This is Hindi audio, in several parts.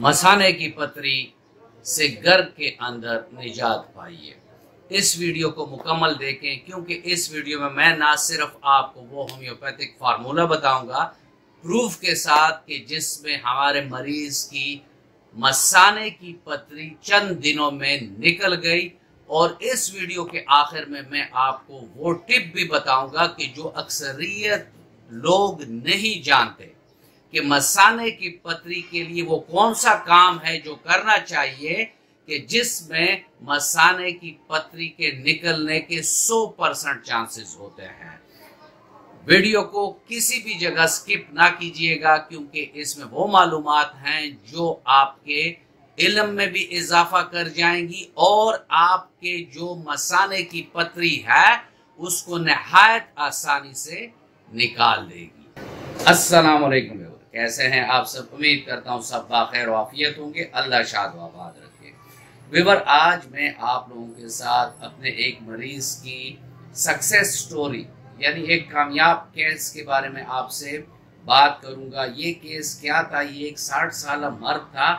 मसाने की पत्री से घर के अंदर निजात पाइए। इस वीडियो को मुकम्मल देखें, क्योंकि इस वीडियो में मैं ना सिर्फ आपको वो होम्योपैथिक फार्मूला बताऊंगा प्रूफ के साथ कि जिसमें हमारे मरीज की मसाने की पत्री चंद दिनों में निकल गई, और इस वीडियो के आखिर में मैं आपको वो टिप भी बताऊंगा कि जो अक्सरियत लोग नहीं जानते कि मसाने की पत्री के लिए वो कौन सा काम है जो करना चाहिए कि जिसमें मसाने की पत्री के निकलने के 100% चांसेस होते हैं। वीडियो को किसी भी जगह स्किप ना कीजिएगा, क्योंकि इसमें वो मालूमात हैं जो आपके इल्म में भी इजाफा कर जाएंगी और आपके जो मसाने की पत्री है उसको नहायत आसानी से निकाल देगी। अस्सलाम वालेकुम, कैसे हैं आप सब? उम्मीद करता हूँ सब बाखैर आफियत होंगे, अल्लाह शाद व आबाद रखे। विवर, आज मैं आप लोगों के साथ अपने एक मरीज की सक्सेस स्टोरी यानी एक कामयाब केस के बारे में आपसे बात करूंगा। ये केस क्या था? ये एक 60 साल मर्द था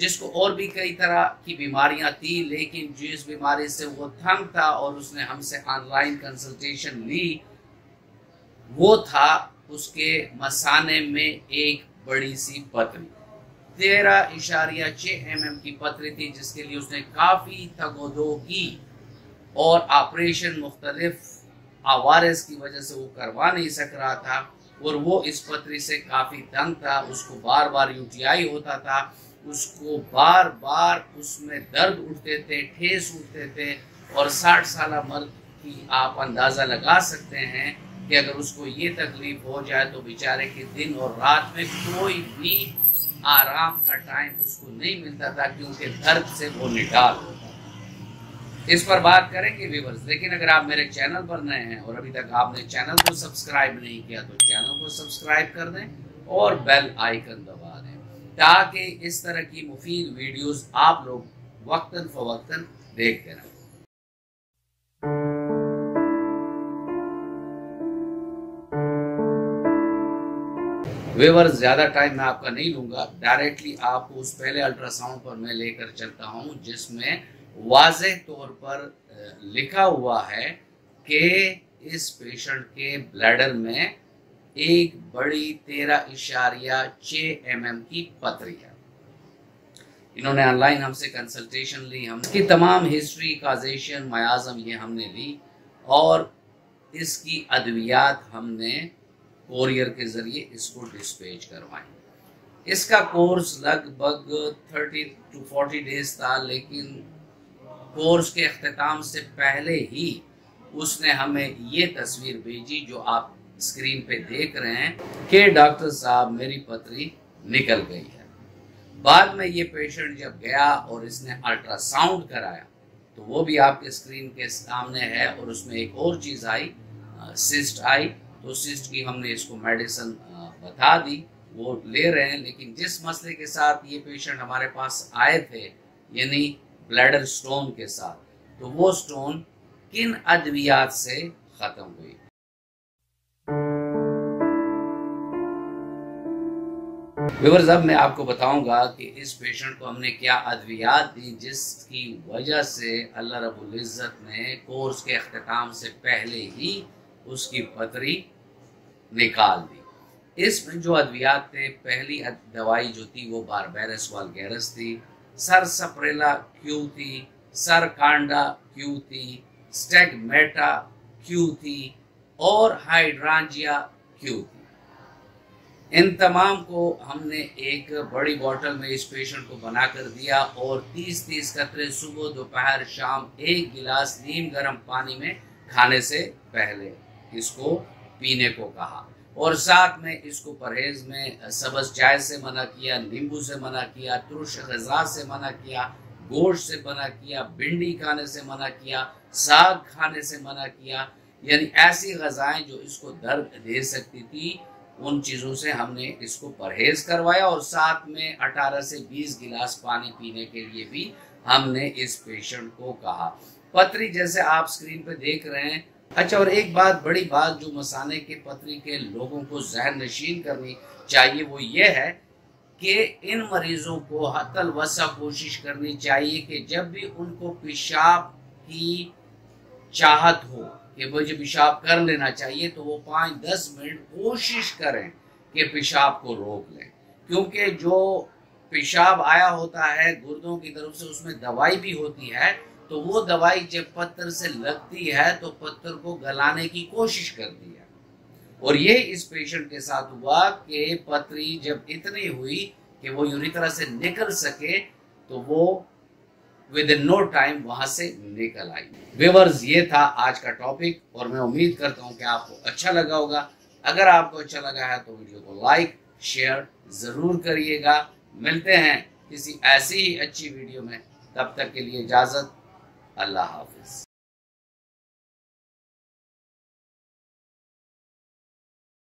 जिसको और भी कई तरह की बीमारियां थी, लेकिन जिस बीमारी से वो तंग था और उसने हमसे ऑनलाइन कंसल्टेशन ली, वो था उसके मसाने में एक बड़ी सी पतरी 13.6 mm की पतरी थी, जिसके लिए उसने काफ़ी तगोदो की और ऑपरेशन मुख्तलिफ आवारस की वजह से वो करवा नहीं सक रहा था और वो इस पतरी से काफ़ी तंग था। उसको बार बार यूटीआई होता था, उसको बार बार उसमें दर्द उठते थे, ठेस उठते थे, और 60 साल मर्द की आप अंदाज़ा लगा सकते हैं कि अगर उसको ये तकलीफ हो जाए तो बेचारे के दिन और रात में कोई भी आराम का टाइम उसको नहीं मिलता था, क्योंकि दर्द से वो निडाल होता। इस पर बात करेंगे व्यूअर्स, लेकिन अगर आप मेरे चैनल पर नए हैं और अभी तक आपने चैनल को सब्सक्राइब नहीं किया तो चैनल को सब्सक्राइब कर दें और बेल आइकन दबा दें, ताकि इस तरह की मुफीद वीडियोस आप लोग वक्तन फवक्तन देखते रहें। व्यूअर्स, ज़्यादा टाइम मैं आपका नहीं लूँगा, डायरेक्टली आपको उस पहले अल्ट्रासाउंड पर मैं लेकर चलता हूँ जिसमें वाज़े तौर पर लिखा हुआ है कि इस पेशेंट के ब्लैडर में एक बड़ी 13.6 mm की पतरी है। इन्होंने ऑनलाइन हमसे कंसल्टेशन ली, हम की तमाम हिस्ट्री, काजेशन, मयाजम ये हमने ली और इसकी अद्वियात हमने कोरियर के जरिए इसको डिस्पैच करवाई। इसका कोर्स लगभग 30 to 40 डेज था, लेकिन कोर्स के अख्ताम से पहले ही उसने हमें ये तस्वीर भेजी जो आप स्क्रीन पे देख रहे हैं कि डॉक्टर साहब मेरी पतरी निकल गई है। बाद में ये पेशेंट जब गया और इसने अल्ट्रासाउंड कराया तो वो भी आपके स्क्रीन के सामने है, और उसमें एक और चीज़ आई, सिस्ट आई, तो सिस्ट की हमने इसको मेडिसिन बता दी, वो ले रहे हैं। लेकिन जिस मसले के साथ ये पेशेंट हमारे पास आए थे यानी ब्लैडर स्टोन के साथ, तो वो स्टोन किन अद्वियात से खत्म हुई? व्यूअर्स, अब मैं आपको बताऊंगा कि इस पेशेंट को हमने क्या अद्वियात दी जिसकी वजह से अल्लाह रब्बुल इज्जत ने कोर्स के अख्ताम से पहले ही उसकी पतरी निकाल दी। इसमें जो अद्वियात थे, पहली दवाई जो थी वो बारबेरस वालगेरस थी, सरसपरेला क्यू थी, सरकांडा क्यू थी, स्टेगमेटा क्यू थी और हाइड्रांजिया क्यू थी। इन तमाम को हमने एक बड़ी बॉटल में इस पेशेंट को बनाकर दिया और 30-30 कतरे सुबह, दोपहर, शाम एक गिलास नीम गर्म पानी में खाने से पहले इसको पीने को कहा, और साथ में इसको परहेज में सब्ज चाय से मना किया, नींबू से मना किया, तुरश ग़ज़ा से मना किया, गोश्त से मना किया, भिंडी खाने से मना किया, साग खाने से मना किया। यानी ऐसी ग़ज़ाएं जो इसको दर्द दे सकती थी, उन चीज़ों से हमने इसको परहेज करवाया, और साथ में 18 से 20 गिलास पानी पीने के लिए भी हमने इस पेशेंट को कहा। पतरी जैसे आप स्क्रीन पर देख रहे हैं। अच्छा, और एक बात, बड़ी बात जो मसाने के पतरी के लोगों को जहन नशीन करनी चाहिए वो ये है कि इन मरीजों को हतल वसा कोशिश करनी चाहिए कि जब भी उनको पेशाब की चाहत हो कि मुझे पेशाब कर लेना चाहिए तो वो 5-10 मिनट कोशिश करें कि पेशाब को रोक लें, क्योंकि जो पेशाब आया होता है गुर्दों की तरफ से उसमें दवाई भी होती है, तो वो दवाई जब पत्थर से लगती है तो पत्थर को गलाने की कोशिश करती है। और ये इस पेशेंट के साथ हुआ कि पत्री जब इतनी हुई कि वो यूरिथ्रा से निकल सके तो वो विद इन नो टाइम वहां से निकल आई। व्यूअर्स, ये था आज का टॉपिक और मैं उम्मीद करता हूं कि आपको अच्छा लगा होगा। अगर आपको अच्छा लगा है तो वीडियो को लाइक शेयर जरूर करिएगा। मिलते हैं किसी ऐसी ही अच्छी वीडियो में, तब तक के लिए इजाजत, अल्लाह हाफिज।